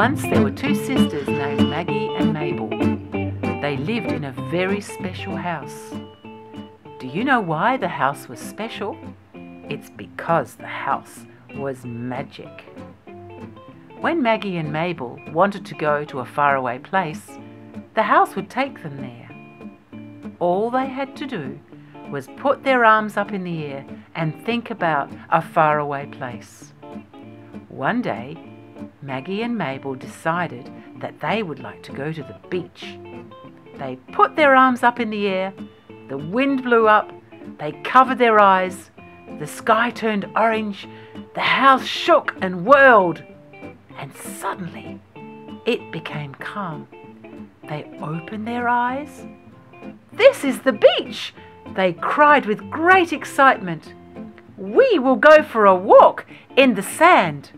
Once there were two sisters named Maggie and Mabel. They lived in a very special house. Do you know why the house was special? It's because the house was magic. When Maggie and Mabel wanted to go to a faraway place, the house would take them there. All they had to do was put their arms up in the air and think about a faraway place. One day, Maggie and Mabel decided that they would like to go to the beach. They put their arms up in the air, the wind blew up, they covered their eyes, the sky turned orange, the house shook and whirled, and suddenly it became calm. They opened their eyes. "This is the beach!" they cried with great excitement. "We will go for a walk in the sand."